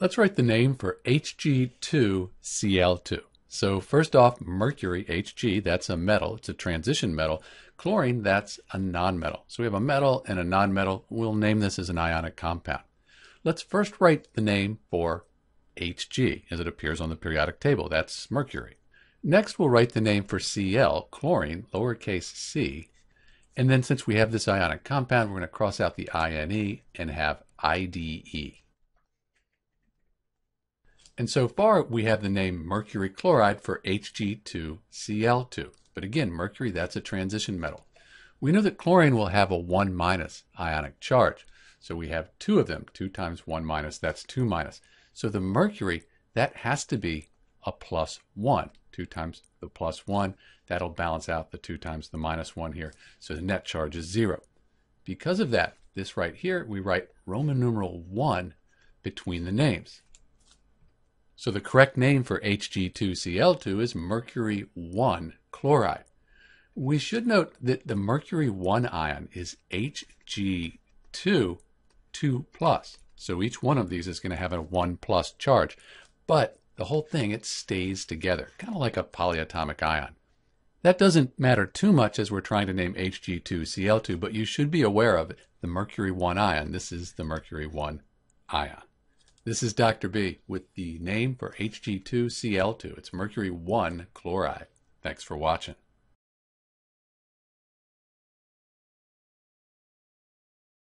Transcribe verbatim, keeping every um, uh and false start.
Let's write the name for H G two C L two. So first off, mercury, Hg, that's a metal. It's a transition metal. Chlorine, that's a nonmetal. So we have a metal and a nonmetal. We'll name this as an ionic compound. Let's first write the name for Hg, as it appears on the periodic table. That's mercury. Next, we'll write the name for Cl, chlorine, lowercase c. And then since we have this ionic compound, we're going to cross out the I N E and have I D E. And so far, we have the name mercury chloride for H G two C L two. But again, mercury, that's a transition metal. We know that chlorine will have a one minus ionic charge. So we have two of them, two times one minus, that's two minus. So the mercury, that has to be a plus one. Two times the plus one, that'll balance out the two times the minus one here. So the net charge is zero. Because of that, this right here, we write Roman numeral one between the names. So the correct name for H G two C L two is mercury one chloride. We should note that the mercury one ion is H G two two plus. So each one of these is going to have a one plus charge. But the whole thing, it stays together, kind of like a polyatomic ion. That doesn't matter too much as we're trying to name H G two C L two, but you should be aware of it. The mercury one ion. This is the mercury one ion. This is Doctor B with the name for H G two C L two. It's mercury one chloride. Thanks for watching.